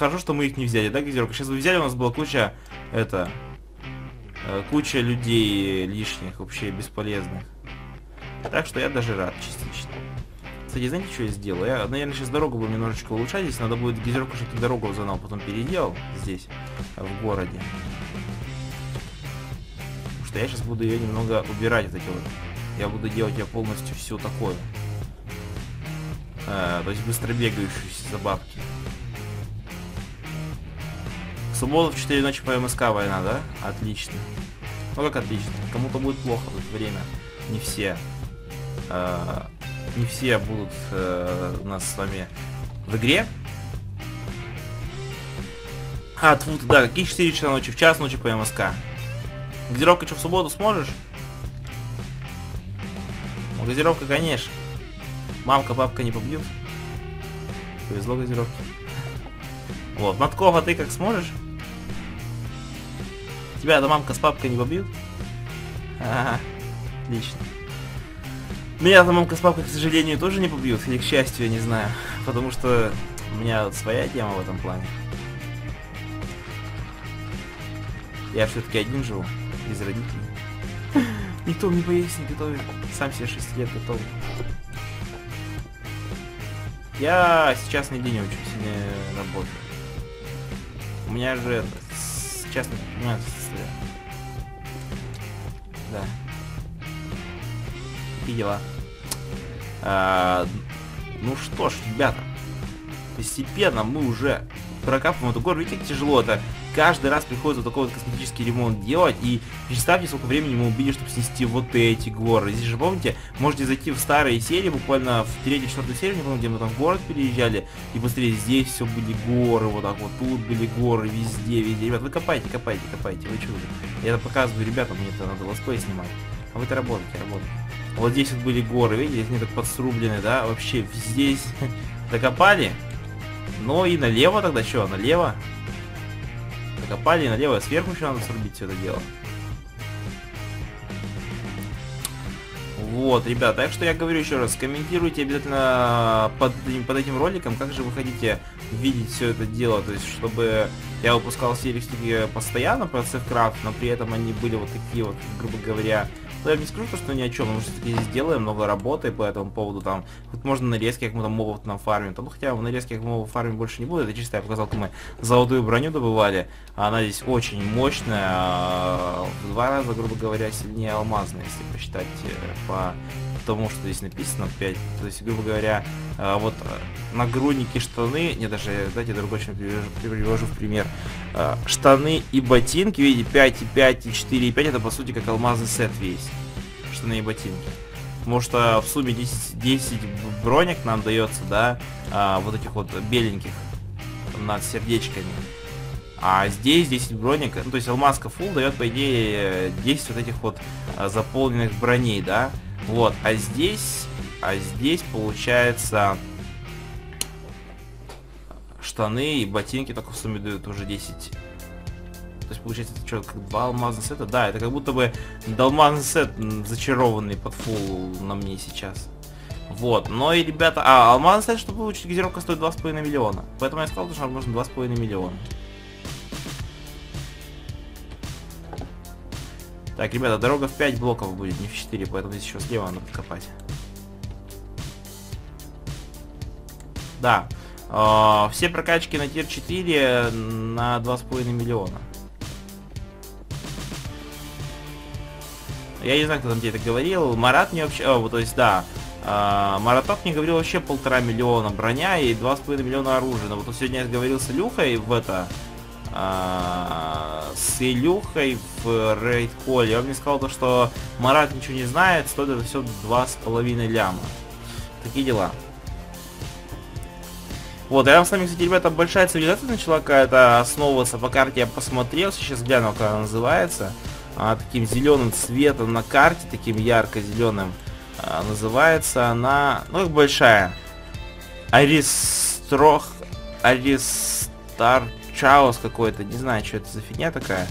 хорошо, что мы их не взяли, да, Газировка? Сейчас бы взяли, у нас была куча, куча людей лишних, вообще бесполезных. Так что я даже рад частично. Кстати, знаете, что я сделал? Я, наверное, сейчас дорогу буду немножечко улучшать. Здесь надо будет Газировку, чтобы дорогу заново потом переделал здесь, в городе. Потому что я сейчас буду ее немного убирать, вот эти вот. Я буду делать ее полностью всю такую. То есть быстро бегающуюся за бабки. Суббота в 4 ночи по МСК война, да? Отлично. Ну как отлично? Кому-то будет плохо в это время. Не все. Не все будут у нас с вами в игре. А, тут, да, какие 4 часа ночи? В час ночи по МСК. Газировка, что, в субботу сможешь? Ну, Газировка, конечно. Мамка, папка не побьют. Повезло Газировке. Вот, Матков, а ты как сможешь? Тебя-то мамка с папкой не побьют? Ага, отлично. Меня-то мамка с папкой, к сожалению, тоже не побьют. Или к счастью, я не знаю. Потому что у меня вот своя тема в этом плане. Я все-таки один живу, без родителей. Никто мне поесть не готовит. Сам себе 6 лет готовлю. Я сейчас нигде не учусь, не работаю. У меня же это, сейчас у меня, да. Такие дела. Ну что ж, ребята, постепенно мы уже прокапываем эту гору. Видите, как тяжело это. Каждый раз приходится вот такой вот косметический ремонт делать. И представьте, сколько времени мы убили, чтобы снести вот эти горы. Здесь же, помните, можете зайти в старые серии, буквально в 3-4 серию, не помню, где мы там в город переезжали. И быстрее здесь все были горы, вот так вот, тут были горы, везде, везде. Ребят, вы копайте, копайте, копайте, вы чудо. Я это показываю ребятам, мне это надо лоское снимать. А вы-то работаете, работаете. Вот здесь вот были горы, видите, они так подсрублены, да, вообще здесь докопали. Ну и налево тогда, что, налево? Копали налево, сверху еще надо срубить все это дело. Вот, ребят, так что я говорю еще раз, комментируйте обязательно под этим роликом, как же вы хотите видеть все это дело, то есть, чтобы я выпускал серии постоянно про CivCraft, но при этом они были вот такие вот, грубо говоря. Но я не скажу, что ни о чем, потому что все-таки здесь делаем много работы по этому поводу, там, хоть можно нарезки, как мы там мобов там фармим, там, ну, хотя в нарезке, как мобов фармим, больше не буду, это чисто я показал, как мы золотую броню добывали, а она здесь очень мощная, в 2 раза, грубо говоря, сильнее алмазная, если посчитать по тому, что здесь написано, 5, то есть, грубо говоря, вот нагрудники, штаны, не, даже, дайте другой, чем привожу в пример, штаны и ботинки, видите, 5, и 5, и 4, и 5, это, по сути, как алмазный сет весь. Штаны и ботинки. Потому что в сумме 10 бронек нам дается, да, вот этих вот беленьких над сердечками. А здесь 10 бронек, ну, то есть алмазка фул дает, по идее, 10 вот этих вот заполненных броней, да. Вот, а здесь получается штаны и ботинки только в сумме дают уже 10. То есть получается, это что, как 2 алмазных сета? Да, это как будто бы алмазный сет зачарованный под фул на мне сейчас. Вот, но и, ребята, алмазный сет, чтобы получить Газировка, стоит 2,5 миллиона. Поэтому я сказал, что нам нужно 2,5 миллиона. Так, ребята, дорога в 5 блоков будет, не в 4, поэтому здесь еще слева надо подкопать. Да, все прокачки на тир 4 на 2,5 миллиона. Я не знаю, кто там где-то говорил. Марат мне вообще... то есть, да. Маратов мне говорил вообще 1,5 миллиона броня и 2,5 миллиона оружия. Но вот сегодня я говорил с Илюхой в это... с Илюхой в рейд-коле. Он мне сказал то, что Марат ничего не знает, стоит это все 2,5 ляма. Такие дела. Вот, рядом с нами, кстати, ребята, большая цивилизация начала какая-то основываться. По карте я посмотрел, сейчас гляну, как она называется. Таким зеленым цветом на карте, таким ярко-зеленым, называется она, ну, как большая. Аристрох, Аристар, Чаос какой-то, не знаю, что это за фигня такая.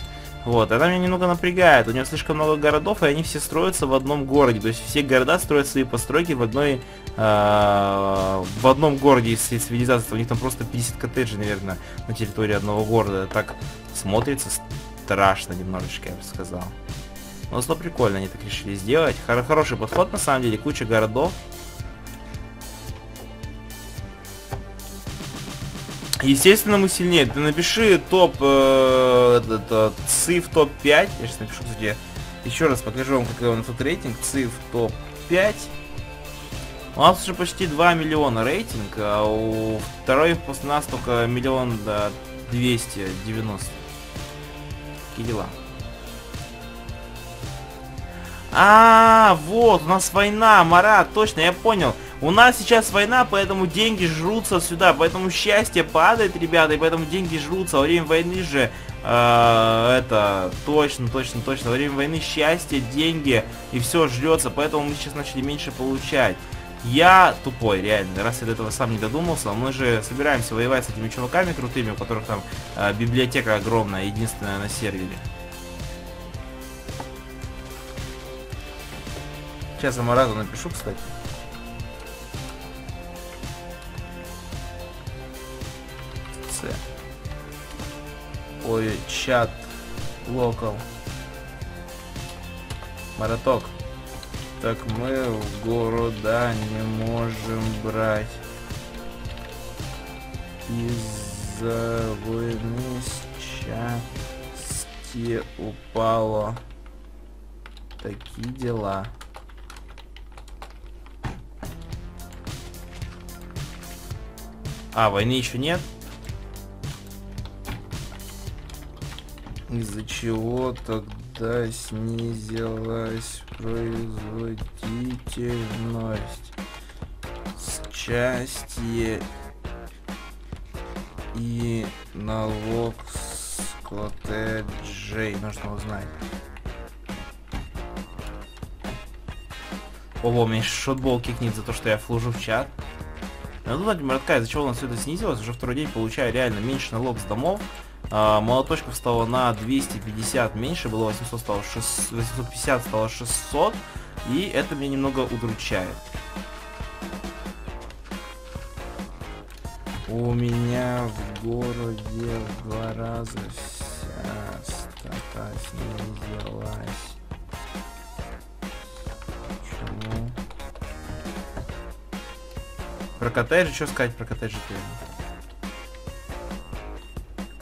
Вот, она меня немного напрягает, у нее слишком много городов, и они все строятся в одном городе, то есть все города строят свои постройки в одной В одном городе из цивилизации, у них там просто 50 коттеджей, наверное, на территории одного города. Так смотрится страшно немножечко, я бы сказал. Но зато прикольно они так решили сделать. Хороший подход, на самом деле, куча городов. Естественно, мы сильнее. Ты напиши топ... Циф топ-5. Я сейчас напишу, кстати. Еще раз покажу вам, какой у нас тут рейтинг. Циф топ-5. У нас уже почти 2 миллиона рейтинг, а у второй после нас только 1 290 000. Такие дела. А, вот, у нас война, Марат, точно, я понял. У нас сейчас война, поэтому деньги жрутся сюда, поэтому счастье падает, ребята, и поэтому деньги жрутся. Во время войны же, это, точно, во время войны счастье, деньги, и все жрется, поэтому мы сейчас начали меньше получать. Я тупой, реально, раз я до этого сам не додумался. Мы же собираемся воевать с этими чуваками крутыми, у которых там библиотека огромная, единственная на сервере. Сейчас я Марату напишу, кстати. С. Ой, чат. Локал. Мараток. Так мы в города не можем брать из-за войны, счастье упало. Такие дела. А, войны еще нет? Из-за чего тогда снизилась производительность? Счастье и налог с коттеджей. Нужно узнать. Ого, у меня шотбол кикнет за то, что я флужу в чат. Надо узнать, Маратка, из-за чего у нас все это снизилось. Уже второй день получаю реально меньше налог с домов. Молоточков стало на 250 меньше, было 800, стало 850, стало 600, и это меня немного удручает. У меня в городе в 2 раза вся стата снизилась. Почему? Про коттеджи, что сказать про коттеджи?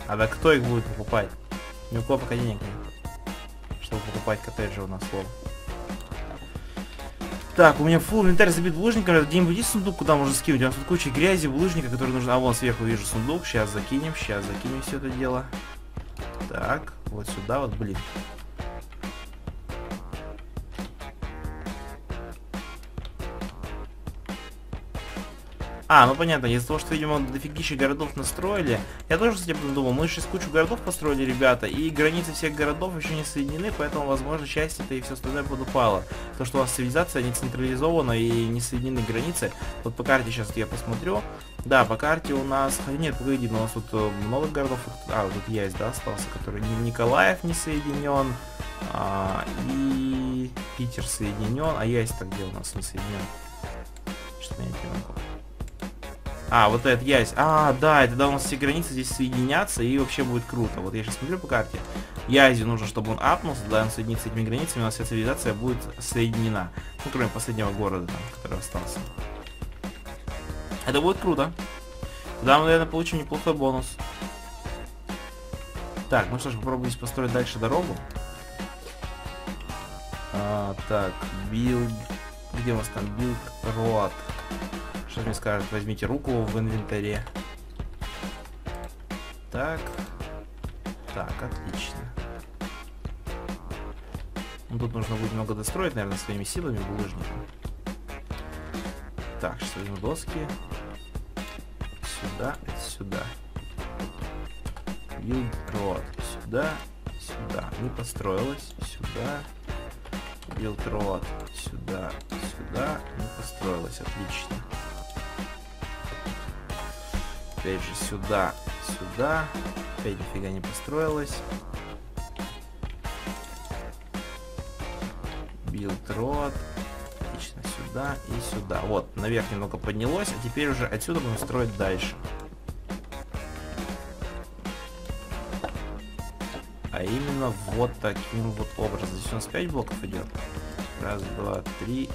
А да кто их будет покупать? Ни у кого пока денег нет, чтобы покупать коттеджи у нас, лол. Так, у меня фул инвентарь забит булыжником. Где-нибудь есть сундук, куда можно скинуть? У нас тут куча грязи, булыжника, который нужно... А вон сверху вижу сундук, сейчас закинем все это дело. Так, вот сюда вот, блин. А, ну понятно, из-за того, что, видимо, дофигища городов настроили. Я тоже, кстати, думал, мы сейчас кучу городов построили, ребята, и границы всех городов еще не соединены, поэтому, возможно, часть это и все остальное подупало. То, что у вас цивилизация не централизована и не соединены границы. Вот по карте сейчас я посмотрю. Да, по карте у нас... Нет, погоди, но у нас тут много городов. А, вот тут есть, да, остался, который Николаев не соединен, и Питер соединен, а есть так, где у нас он соединен. Что-то я не понимаю. А, вот это ясь. А, да, и тогда у нас все границы здесь соединятся, и вообще будет круто. Вот я сейчас смотрю по карте. Язи нужно, чтобы он апнулся, да, он соединится с этими границами, у нас вся цивилизация будет соединена. Ну, кроме последнего города, там, который остался. Это будет круто. Тогда мы, наверное, получим неплохой бонус. Так, ну что ж, попробуем здесь построить дальше дорогу. Так, билд... Где у нас там билд роад? Что мне скажет, возьмите руку в инвентаре. Так. Так, отлично. Ну, тут нужно будет много достроить, наверное, своими силами, булыжником. Так, сейчас возьму доски. Сюда, сюда. Билд роад. Сюда, сюда. Не построилось. Сюда. Билд роад. Сюда, сюда. Не построилось. Отлично. Опять же сюда, сюда. Опять нифига не построилось. Билд роад. Отлично, сюда. сюда и сюда. Вот, наверх немного поднялось, а теперь уже отсюда будем строить дальше. А именно вот таким вот образом. Здесь у нас 5 блоков идет. Раз, два, три,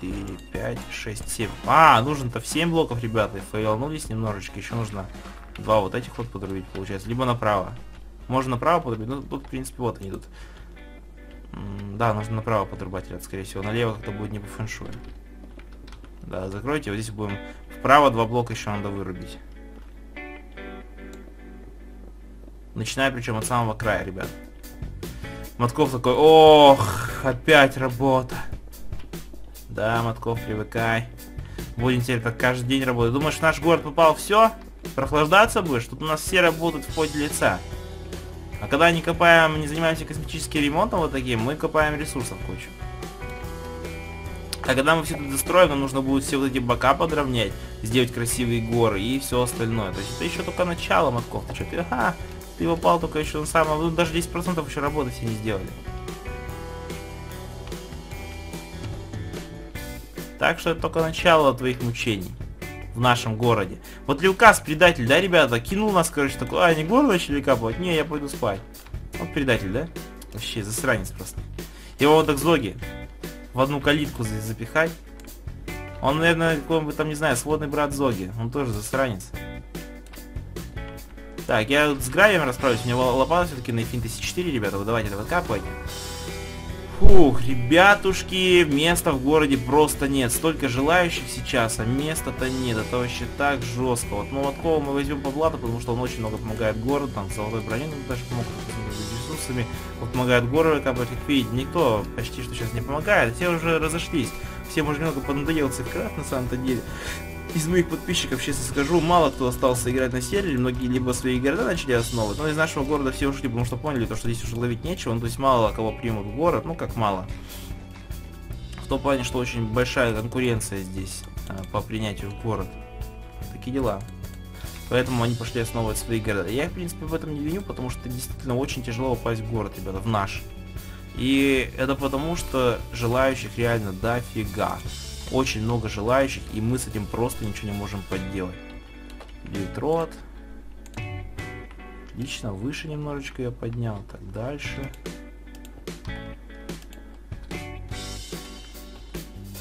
4, 5, 6, 7. А, нужно-то в 7 блоков, ребята. Фейлнулись немножечко. Еще нужно 2 вот этих вот подрубить, получается. Либо направо. Можно направо подрубить. Ну, тут, в принципе, вот они идут. Да, нужно направо подрубать, ребят, скорее всего. Налево как-то будет не по фэншую. Да, закройте. Вот здесь будем вправо 2 блока еще надо вырубить. Начиная причем от самого края, ребят. Матков такой, ох, опять работа. Да, Матков, привыкай. Будем теперь так каждый день работать. Думаешь, в наш город попал, все? Прохлаждаться будешь? Тут у нас все работают в поте лица. А когда не копаем, не занимаемся косметическим ремонтом вот таким, мы копаем ресурсов кучу. А когда мы все тут достроим, нам нужно будет все вот эти бока подровнять, сделать красивые горы и все остальное. То есть это еще только начало, Матков. Ты что, ты, ага, ты попал только еще на самом... Ну, даже 10% еще работы все не сделали. Так что это только начало твоих мучений в нашем городе. Вот Лилкас предатель, да, ребята? Кинул нас, короче, такой, а, не город начали капать? Не, я пойду спать. Вот предатель, да? Вообще, засранец просто. Его вот так злоги в одну калитку запихать. Он, наверное, какой-нибудь там, не знаю, сводный брат Зоги. Он тоже засранец. Так, я с гравием расправлюсь. У меня лопата все-таки на F1004, ребята. Вы давайте это выкапывайте. Фух, ребятушки, места в городе просто нет. Столько желающих сейчас, а места-то нет. Это вообще так жестко. Вот Молоткова мы возьмем по блату, потому что он очень много помогает городу. Там золотой броню даже помог ресурсами. Вот помогает городу, как бы, как видите, никто почти что сейчас не помогает. Все уже разошлись. Всем уже немного понадоел CivCraft на самом-то деле. Из моих подписчиков, честно скажу, мало кто остался играть на сервере, многие либо свои города начали основывать, но из нашего города все ушли, потому что поняли, то, что здесь уже ловить нечего, ну, то есть мало кого примут в город, ну как мало. В том плане, что очень большая конкуренция здесь по принятию в город. Такие дела. Поэтому они пошли основывать свои города. Я, в принципе, в этом не виню, потому что действительно очень тяжело попасть в город, ребята, в наш. И это потому, что желающих реально дофига. Очень много желающих, и мы с этим просто ничего не можем подделать. Литрот. Отлично, выше немножечко я поднял. Так, дальше.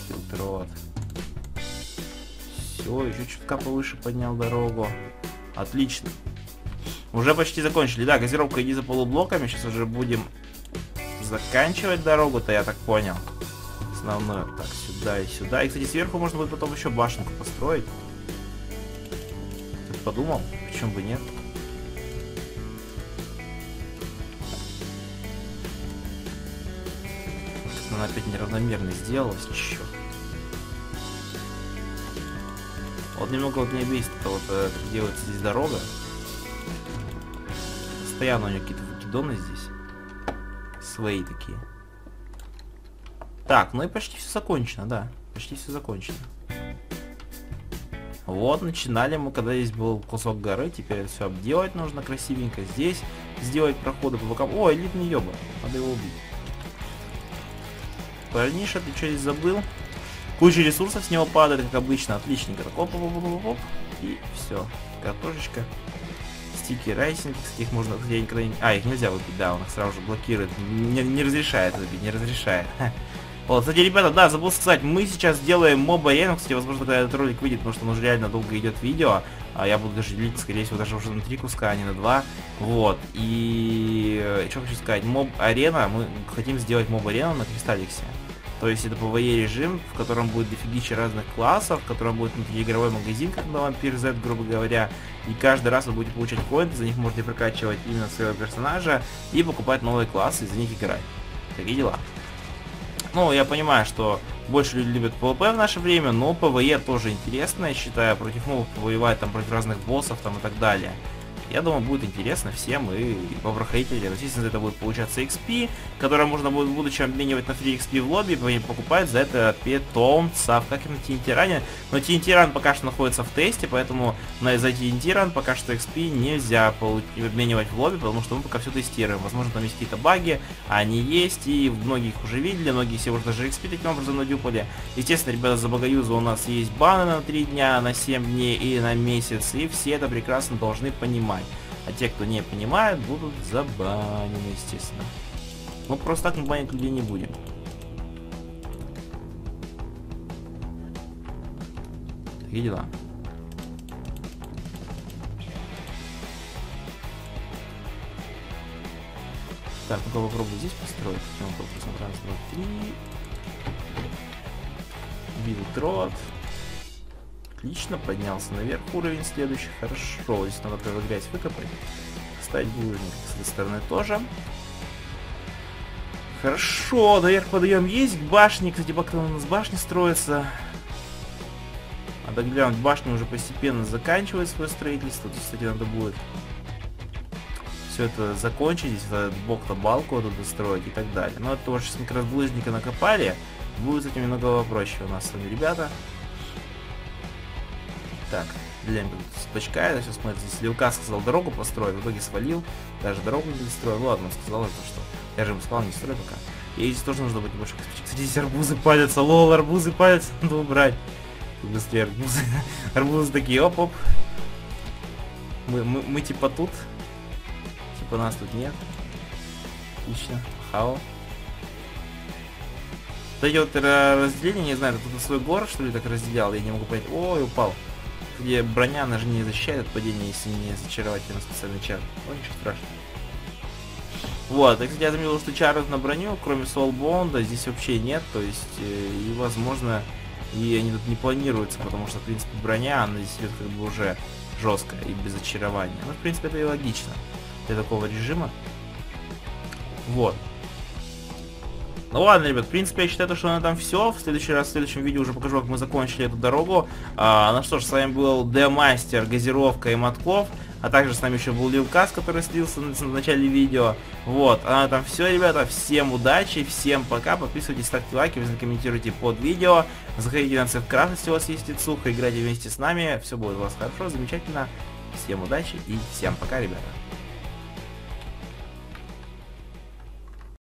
Литрот. Все, еще чутка повыше поднял дорогу. Отлично. Уже почти закончили. Да, газировка, иди за полублоками. Сейчас уже будем заканчивать дорогу-то, я так понял. Основное. Так, сюда и сюда. И, кстати, сверху можно будет потом еще башенку построить. Ты подумал? Почему бы нет? Она опять неравномерно сделалась. Черт. Вот немного вот меня бесит, вот как делается здесь дорога. Постоянно у нее какие-то выкидоны здесь. Свои такие. Так, ну и почти все закончено, да. Почти все закончено. Вот, начинали мы, когда здесь был кусок горы. Теперь все обделать нужно красивенько. Здесь сделать проходы по бокам. О, элитный ёба. Надо его убить. Парниша, ты что здесь забыл? Куча ресурсов с него падает, как обычно. Отличненько. Так, оп-оп-оп-оп-оп. И все. Картошечка. Стики, райсинг. Их можно... Я никогда не... А, их нельзя выпить, да. Он их сразу же блокирует. Не разрешает выпить, не разрешает. Вот, кстати, ребята, да, забыл сказать, мы сейчас делаем моба-арену, кстати, возможно, когда этот ролик выйдет, потому что он уже реально долго идет видео, а я буду даже делить, скорее всего, даже уже на 3 куска, а не на 2, вот, и что хочу сказать, моб-арена, мы хотим сделать моб-арену на Кристалликсе, то есть это PvE режим, в котором будет дофигища разных классов, в котором будет внутриигровой магазин, как на Vampire Z, грубо говоря, и каждый раз вы будете получать коинты, за них можете прокачивать именно своего персонажа и покупать новые классы, и за них играть, такие дела. Ну, я понимаю, что больше люди любят PvP в наше время, но PvE тоже интересно, я считаю, против мобов повоевать, там, против разных боссов, там, и так далее. Я думаю, будет интересно всем и воврахаителям. Естественно, это будет получаться XP, который можно будет в будущем обменивать на 3 XP в лобби, покупать за это питомцев, как и на Тинтиране. Но Тинтиран пока что находится в тесте, поэтому за Тинтиран пока что XP нельзя обменивать в лобби, потому что мы пока все тестируем. Возможно, там есть какие-то баги, а они есть, и многие их уже видели, многие всего уже даже XP таким образом надюпали. Естественно, ребята, за багаюза у нас есть баны на 3 дня, на 7 дней и на месяц, и все это прекрасно должны понимать. А те, кто не понимает, будут забанены, естественно. Ну, просто так мы банить людей не будем. Такие дела. Так, ну-ка попробую здесь построить. Раз, два, три. Билдрот. Отлично, поднялся наверх уровень следующий. Хорошо, здесь надо только грязь выкопать. Кстати, булыжник с этой стороны тоже. Хорошо, наверх подъем есть к башне. Кстати, пока у нас башня строится. Надо глянуть, башня уже постепенно заканчивает свое строительство. Тут, кстати, надо будет все это закончить. Здесь этот бок-то балку надо достроить и так далее. Но это уже как раз булыжника накопали. Будет с этим немного проще у нас с вами, ребята. Так, блин, спачка, это все смотрите, здесь Лилкас сказал дорогу построить, в итоге свалил, даже дорогу не строил, ладно, он сказал, что я же ему сказал, не строй пока. И здесь тоже нужно быть больше спичек. Кстати, здесь арбузы палятся, лол, арбузы палятся, надо убрать. Быстрее арбузы, арбузы такие, оп-оп. Мы типа тут, типа нас тут нет. Отлично, хао. Дает разделение, не знаю, тут свой город, что ли, так разделял, я не могу понять. Ой, упал. Где броня, она же не защищает от падения, если не зачаровать ее на специальный чар. Ой, ничего страшного. Вот, и, кстати, я заметил, что чаров на броню, кроме Soulbound, здесь вообще нет, то есть, и, возможно, и они тут не планируются, потому что, в принципе, броня, она здесь идет как бы уже жесткая и без очарования. Ну, в принципе, это и логично для такого режима. Вот. Ну ладно, ребят, в принципе, я считаю, что на этом все. В следующий раз, в следующем видео уже покажу, как мы закончили эту дорогу. Ну что ж, с вами был Demaster, Газировка и Матков. А также с нами еще был Лилкас, который слился в начале видео. Вот, а на этом все, ребята. Всем удачи, всем пока. Подписывайтесь, ставьте лайки, обязательно комментируйте под видео. Заходите на CivCraft, если у вас есть ицуха, играйте вместе с нами. Все будет у вас хорошо, замечательно. Всем удачи и всем пока, ребята.